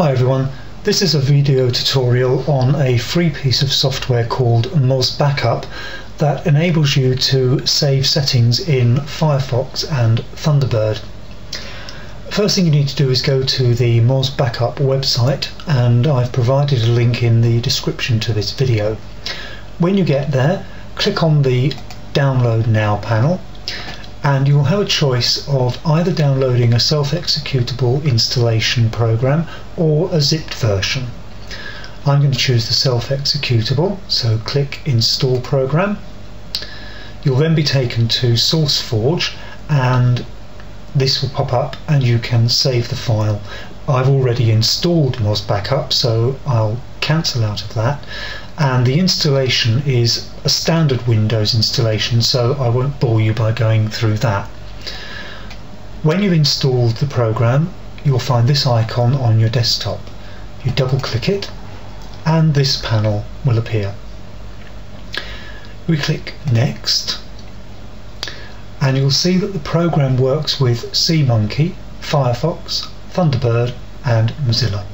Hi everyone, this is a video tutorial on a free piece of software called MozBackup that enables you to save settings in Firefox and Thunderbird. First thing you need to do is go to the MozBackup website, and I've provided a link in the description to this video. When you get there, click on the Download Now panel, and you will have a choice of either downloading a self-executable installation program or a zipped version. I'm going to choose the self-executable, so click Install Program. You'll then be taken to SourceForge, and this will pop up and you can save the file. I've already installed MozBackup, so I'll cancel out of that, and the installation is a standard Windows installation, so I won't bore you by going through that. When you've installed the program, you'll find this icon on your desktop. You double click it and this panel will appear. We click Next and you'll see that the program works with SeaMonkey, Firefox, Thunderbird and Mozilla.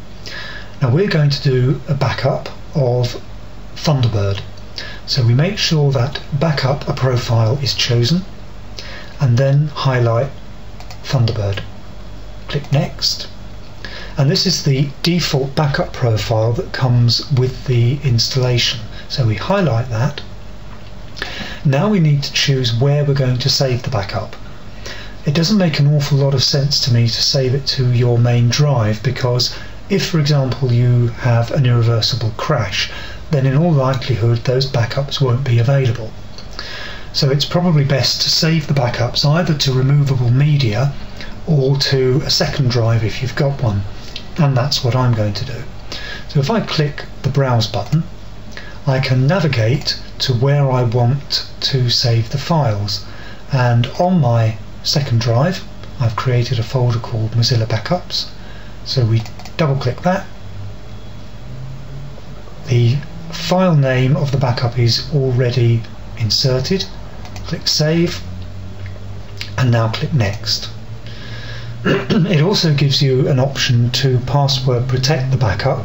Now we're going to do a backup of Thunderbird, so we make sure that Backup a Profile is chosen and then highlight Thunderbird. Click Next, and this is the default backup profile that comes with the installation, so we highlight that. Now we need to choose where we're going to save the backup. It doesn't make an awful lot of sense to me to save it to your main drive, because if, for example, you have an irreversible crash, then in all likelihood those backups won't be available. So it's probably best to save the backups either to removable media or to a second drive if you've got one, and that's what I'm going to do. So if I click the Browse button, I can navigate to where I want to save the files, and on my second drive I've created a folder called Mozilla Backups, so we double click that. The file name of the backup is already inserted. Click Save and now click Next. It also gives you an option to password protect the backup.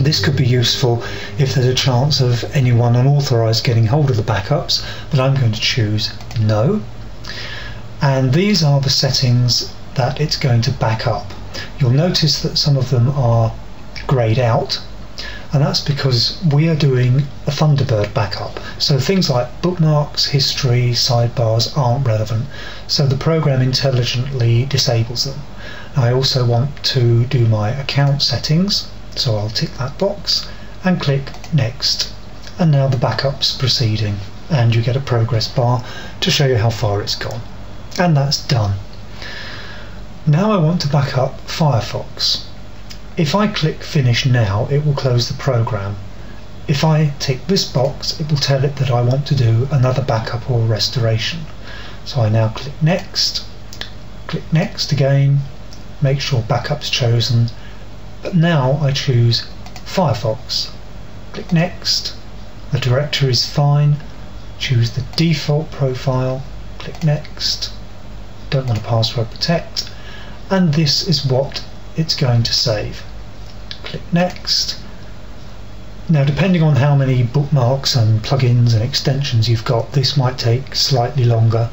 This could be useful if there's a chance of anyone unauthorized getting hold of the backups, but I'm going to choose No. And these are the settings that it's going to back up. You'll notice that some of them are greyed out, and that's because we are doing a Thunderbird backup, so things like bookmarks, history, sidebars aren't relevant, so the program intelligently disables them. I also want to do my account settings, so I'll tick that box and click Next, and now the backup's proceeding and you get a progress bar to show you how far it's gone, and that's done. Now I want to back up Firefox. If I click Finish Now, it will close the program. If I tick this box, it will tell it that I want to do another backup or restoration. So I now click Next again, make sure Backup's chosen, but now I choose Firefox. Click Next, the directory is fine, choose the default profile, click Next, don't want to password protect, and this is what it's going to save. Click Next. Now depending on how many bookmarks and plugins and extensions you've got, this might take slightly longer.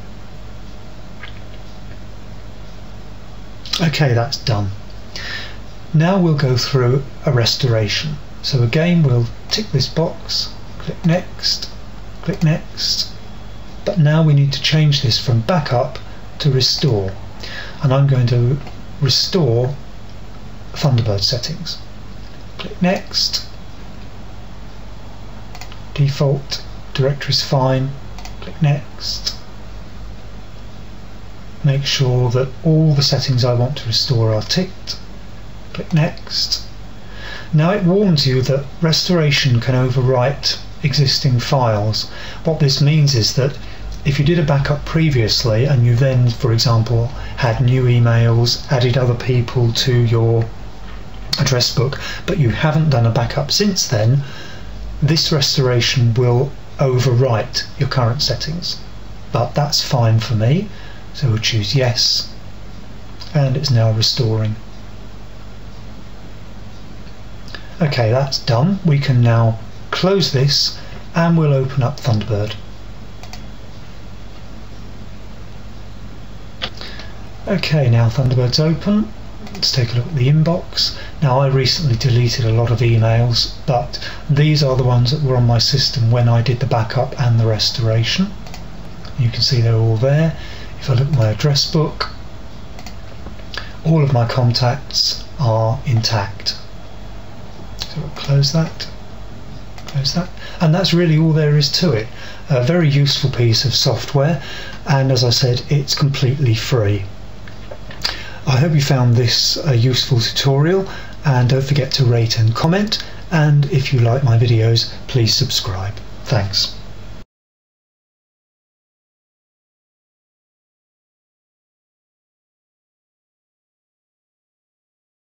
Okay, that's done. Now we'll go through a restoration. So again we'll tick this box, click Next, click Next, but now we need to change this from backup to restore, and I'm going to restore Thunderbird settings. Click Next, default directory is fine, click Next, make sure that all the settings I want to restore are ticked, click Next. Now it warns you that restoration can overwrite existing files. What this means is that if you did a backup previously and you then, for example, had new emails, added other people to your address book, but you haven't done a backup since then, this restoration will overwrite your current settings, but that's fine for me, so we'll choose yes, and it's now restoring. Okay, that's done. We can now close this and we'll open up Thunderbird. Okay, now Thunderbird's open. Let's take a look at the inbox. Now, I recently deleted a lot of emails, but these are the ones that were on my system when I did the backup and the restoration. You can see they're all there. If I look at my address book, all of my contacts are intact. So we'll close that. And that's really all there is to it. A very useful piece of software, and as I said, it's completely free. I hope you found this a useful tutorial, and don't forget to rate and comment, and if you like my videos, please subscribe. Thanks.